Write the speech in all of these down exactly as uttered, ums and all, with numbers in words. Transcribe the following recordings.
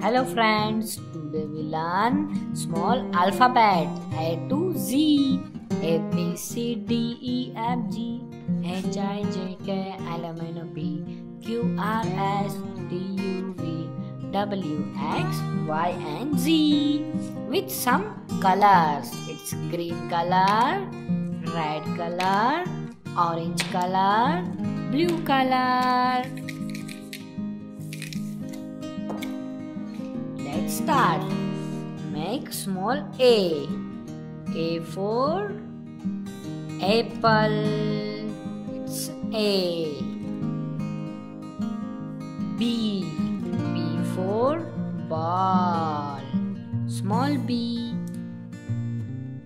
Hello friends, today we learn small alphabet A to Z. A B C D E F G H I J K L M N O P Q R S T U V W X Y and Z with some colors. It's green color, red color, orange color, blue color. Start. Make small A. A for apple. It's A. B. B for ball. Small B.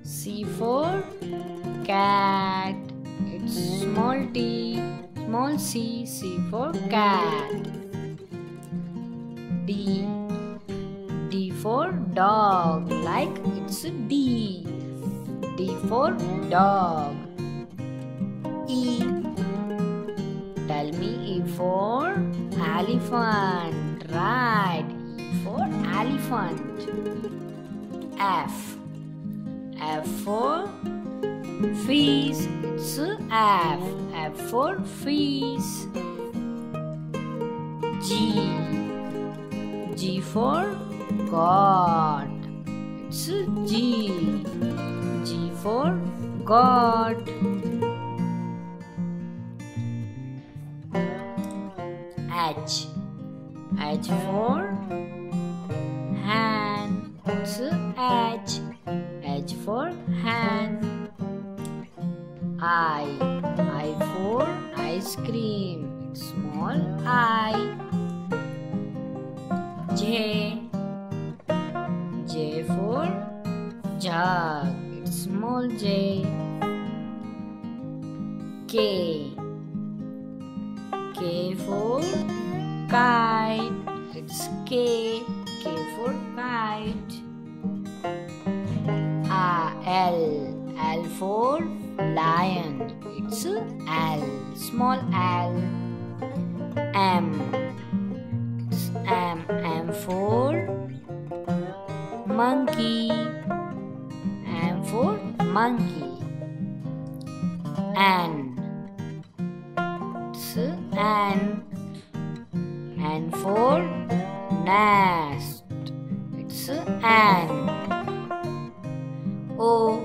C for cat. It's small T. Small C. C for cat. D. D for dog, like it's D. D for dog. E. Tell me E for elephant. Right. E for elephant. F. F for fish. It's F. F for fish. G. G for God. It's G. G for God. H. H for hand. It's H. H for hand. I. I for ice cream. It's small I. J. J for jug, it's small J. K. K for kite, it's K. K for kite. Ah, L. L for lion, it's L. Small L. M. It's M. M for monkey. M for monkey. N. It's N. N for nest. It's N. O.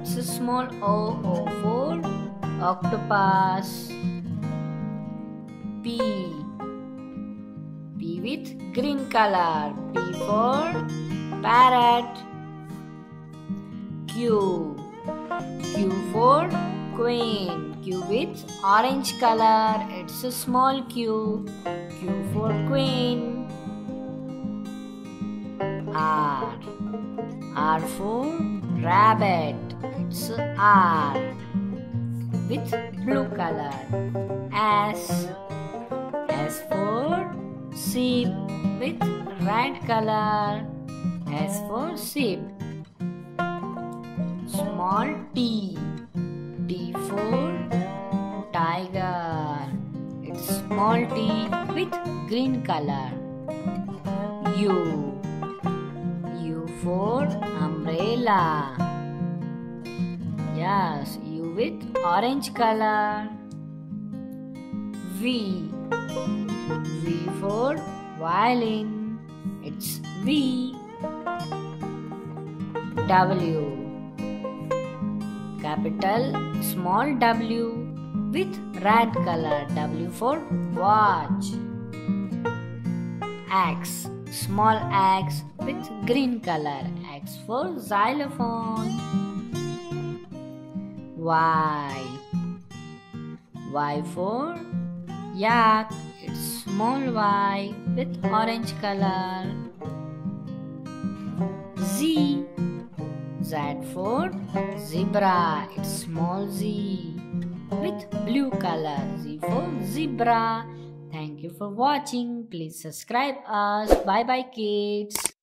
It's a small O. O for octopus. P. P with green color. P for parrot. Q. Q for queen. Q with orange color. It's a small Q. Q for queen. R. R for rabbit. It's R with blue color. S. S for sheep with red color. S for sheep. Small T. T for tiger. It's small T with green color. U. U for umbrella. Yes, U with orange color. V. V for violin. It's V. W. Capital small W with red color. W for watch. X. Small X with green color. X for xylophone. Y. Y for yak. It's small Y with orange color. Z. Z for zebra. It's small Z with blue color. Z for zebra. Thank you for watching. Please subscribe us. Bye bye kids.